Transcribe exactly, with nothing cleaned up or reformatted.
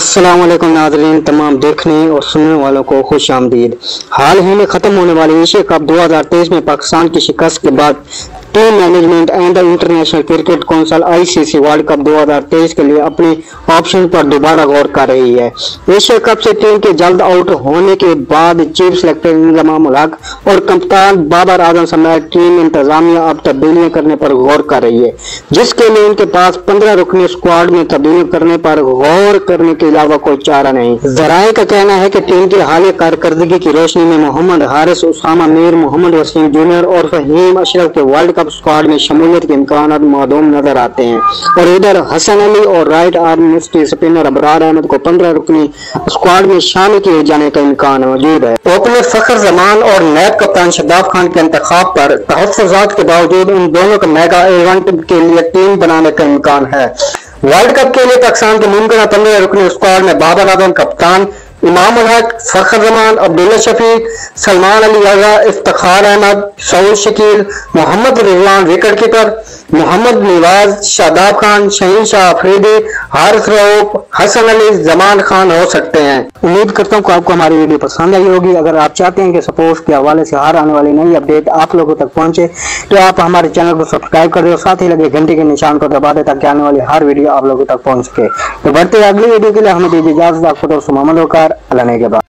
अस्सलाम वालेकुम नाज़रीन, तमाम देखने और सुनने वालों को खुश आमदीद। हाल ही में ख़त्म होने वाले एशिया कप दो हज़ार तेईस में पाकिस्तान की शिकस्त के बाद team management and the international cricket council ICC world cup दो हज़ार तेईस के लिए अपने ऑप्शन पर दोबारा गौर कर रही है। एशिया कप से टीम के जल्द आउट होने के बाद चीफ सेलेक्टर इंजमाम उल हक और कप्तान बाबर आजम समेत टीम इंतजामिया अब तब्दीलियां करने पर गौर कर रही है, जिसके लिए उनके पास पंद्रह रुकनी स्क्वाड में तब्दीली करने पर गौर करने के अलावा कोई चारा नहीं। जराये का कहना है कि टीम की हालिया कारकर्दगी की रोशनी में मोहम्मद हारिस, उसामा मीर, मोहम्मद वसीम जूनियर और फहीम अशरफ के वर्ल्ड कप स्क्वाड में शमूलियत के इम्कान मदूम नजर आते हैं। और इधर हसन अली और right arm spinner Abrar Ahmed को पंद्रह रुकनी स्क्वाड में शामिल किए जाने का इम्कान मौजूद है। ओपनर फखर जमान और नैब कप्तान शदाब खान के इंतखाब पर तहफ्फुज़ात के बावजूद उन दोनों का मेगा इवेंट के लिए टीम बनाने का इम्कान है। वर्ल्ड कप के लिए पाकिस्तान के मुमकिन पंद्रह रुकनी स्क्वाड में बाबर आजम कप्तान, इमाम उल हक, फखर जमान, अब्दुल्ला शफीक, सलमान अली आगा, इफ्तिखार अहमद, सऊद शकील, मोहम्मद रिजवान विकेट कीपर, मोहम्मद निवाज, शादाब खान, शहीन शाह अफरीदी, हारिस रऊफ, हसन अली, जमान खान हो सकते हैं। उम्मीद करता हूँ कि आपको हमारी वीडियो पसंद आई होगी। अगर आप चाहते हैं कि स्पोर्ट्स के हवाले से हर आने वाली नई अपडेट आप लोगों तक पहुँचे तो आप हमारे चैनल को सब्सक्राइब कर दो, साथ ही लगे घंटे के निशान को दबा दें ताकि आने वाली हर वीडियो आप लोगों तक पहुँच सके। तो बढ़ते अगली वीडियो के लिए हमें दीजिए इजाजत। आपको तो मोहम्मद होकर अल्लाह के बाद।